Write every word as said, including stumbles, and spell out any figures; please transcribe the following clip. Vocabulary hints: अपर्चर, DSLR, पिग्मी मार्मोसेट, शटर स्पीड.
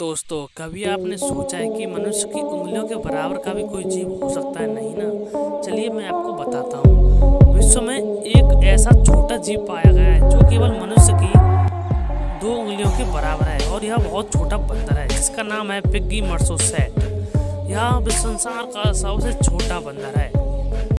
दोस्तों, कभी आपने सोचा है कि मनुष्य की उंगलियों के बराबर का भी कोई जीव हो सकता है? नहीं ना। चलिए मैं आपको बताता हूँ। विश्व में एक ऐसा छोटा जीव पाया गया है जो केवल मनुष्य की दो उंगलियों के बराबर है, और यह बहुत छोटा बंदर है जिसका नाम है पिग्मी मार्मोसेट। यह संसार का सबसे छोटा बंदर है।